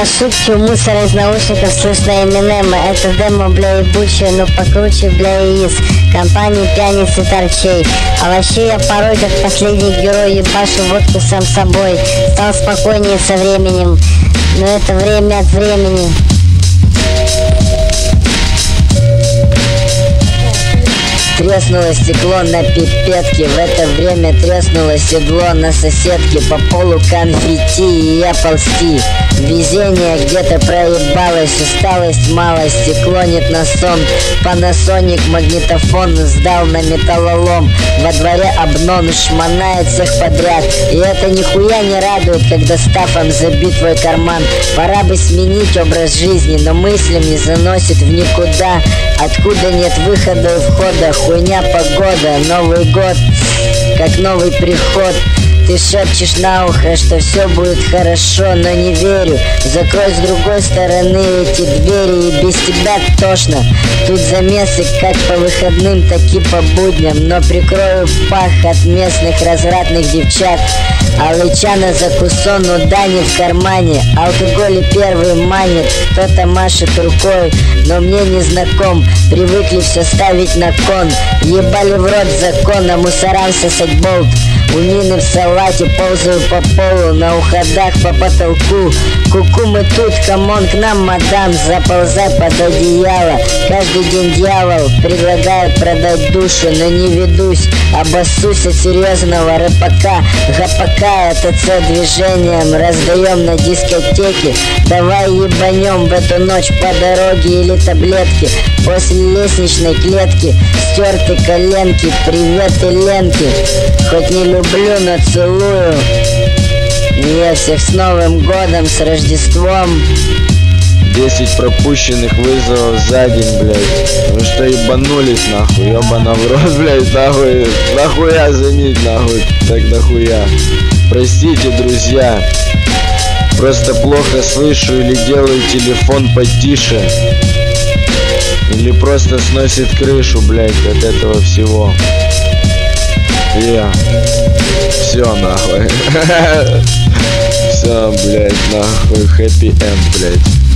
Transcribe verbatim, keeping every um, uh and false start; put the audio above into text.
По ошибке у мусора из наушников слышно Эминема. Это демо, бля, ебучее, но покруче, бля, яиц. Компании пьяниц и торчей. А вообще я порой, как последний герой, ебашу водку сам собой. Стал спокойнее со временем, но это время от времени. Треснуло стекло на пипетке, в это время треснуло седло на соседке. По полу конфетти, и я ползти. Везение где-то проебалось, усталость мало, стекло нет на сон. Панасоник магнитофон сдал на металлолом. Во дворе обнон шмонает всех подряд. И это нихуя не радует, когда стафом забит твой карман. Пора бы сменить образ жизни, но мыслями заносит в никуда. Откуда нет выхода и входа, хуйня погода, Новый год, как новый приход. Ты шепчешь на ухо, что все будет хорошо, но не верю. Закрой с другой стороны эти двери, и без тебя тошно. Тут замесы как по выходным, так и по будням, но прикрою пах от местных развратных девчат. Алычана за кусон, у Дани в кармане. Алкоголь и первый манит, кто-то машет рукой, но мне не знаком. Привыкли все ставить на кон, ебали в рот закон, а мусорам сосать болт. У Нины в салате, ползаю по полу, на уходах по потолку. Куку, мы тут, камон, к нам, мадам, заползай под одеяло. Каждый день дьявол предлагает продать душу, но не ведусь, обоссусь от серьезного рэпака. Гапака, это С движением раздаем на дискотеке. Давай ебанем в эту ночь по дороге или таблетки. После лестничной клетки стерты коленки, привет и ленки. Хоть не люблю, но целую. Я всех с Новым годом, с Рождеством. Десять пропущенных вызовов за день, блядь. Вы что, ебанулись, нахуй? Ёбана в рот, блядь, нахуй. Нахуя занить, нахуй. Так нахуя. Простите, друзья. Просто плохо слышу или делаю телефон потише. Или просто сносит крышу, блядь, от этого всего. Я. Все, нахуй. Все, блядь, нахуй. Хэппи энд, блядь.